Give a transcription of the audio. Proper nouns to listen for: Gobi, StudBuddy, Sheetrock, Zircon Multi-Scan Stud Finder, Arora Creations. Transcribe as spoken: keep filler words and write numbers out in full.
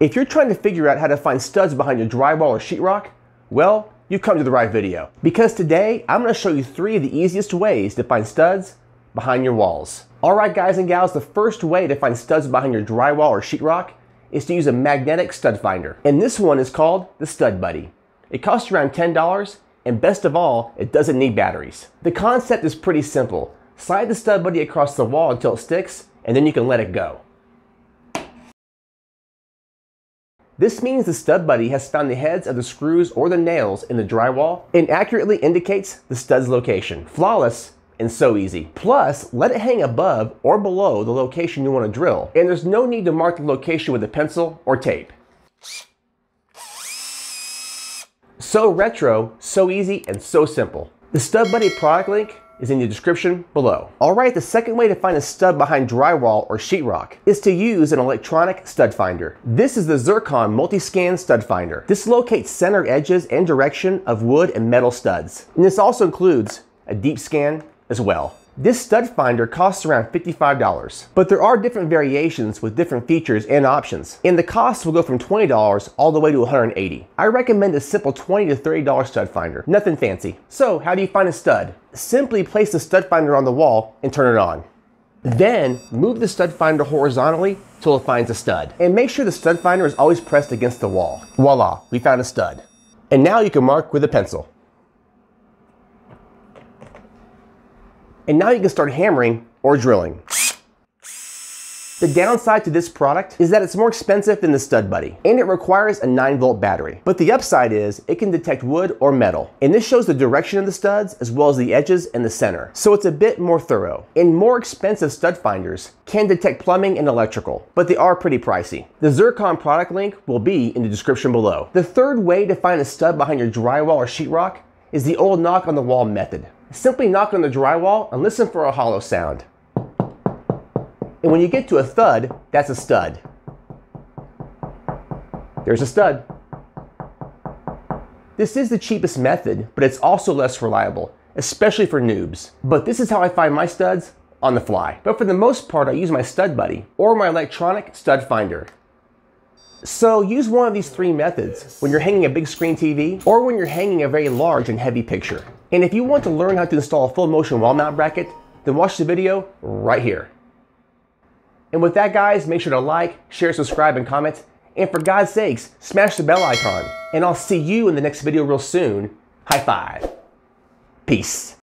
If you're trying to figure out how to find studs behind your drywall or sheetrock, well, you've come to the right video. Because today, I'm gonna show you three of the easiest ways to find studs behind your walls. All right, guys and gals, the first way to find studs behind your drywall or sheetrock is to use a magnetic stud finder. And this one is called the Stud Buddy. It costs around ten dollars, and best of all, it doesn't need batteries. The concept is pretty simple. Slide the Stud Buddy across the wall until it sticks, and then you can let it go. This means the Stud Buddy has found the heads of the screws or the nails in the drywall and accurately indicates the stud's location. Flawless and so easy. Plus, let it hang above or below the location you want to drill, and there's no need to mark the location with a pencil or tape. So retro, so easy, and so simple. The Stud Buddy product link is in the description below. All right, the second way to find a stud behind drywall or sheetrock is to use an electronic stud finder. This is the Zircon Multi-Scan Stud Finder. This locates center edges and direction of wood and metal studs. And this also includes a deep scan as well. This stud finder costs around fifty-five dollars, but there are different variations with different features and options. And the cost will go from twenty dollars all the way to one hundred eighty dollars. I recommend a simple twenty to thirty dollar stud finder, nothing fancy. So how do you find a stud? Simply place the stud finder on the wall and turn it on. Then move the stud finder horizontally till it finds a stud. And make sure the stud finder is always pressed against the wall. Voila, we found a stud. And now you can mark with a pencil. And now you can start hammering or drilling. The downside to this product is that it's more expensive than the Stud Buddy, and it requires a nine volt battery. But the upside is it can detect wood or metal, and this shows the direction of the studs as well as the edges and the center. So it's a bit more thorough. And more expensive stud finders can detect plumbing and electrical, but they are pretty pricey. The Zircon product link will be in the description below. The third way to find a stud behind your drywall or sheetrock is the old knock on the wall method. Simply knock on the drywall and listen for a hollow sound. And when you get to a thud, that's a stud. There's a stud. This is the cheapest method, but it's also less reliable, especially for noobs. But this is how I find my studs on the fly. But for the most part, I use my Stud Buddy or my electronic stud finder. So use one of these three methods when you're hanging a big screen T V or when you're hanging a very large and heavy picture. And if you want to learn how to install a full motion wall mount bracket, then watch the video right here. And with that, guys, make sure to like, share, subscribe, and comment. And for God's sakes, smash the bell icon. And I'll see you in the next video real soon. High five. Peace.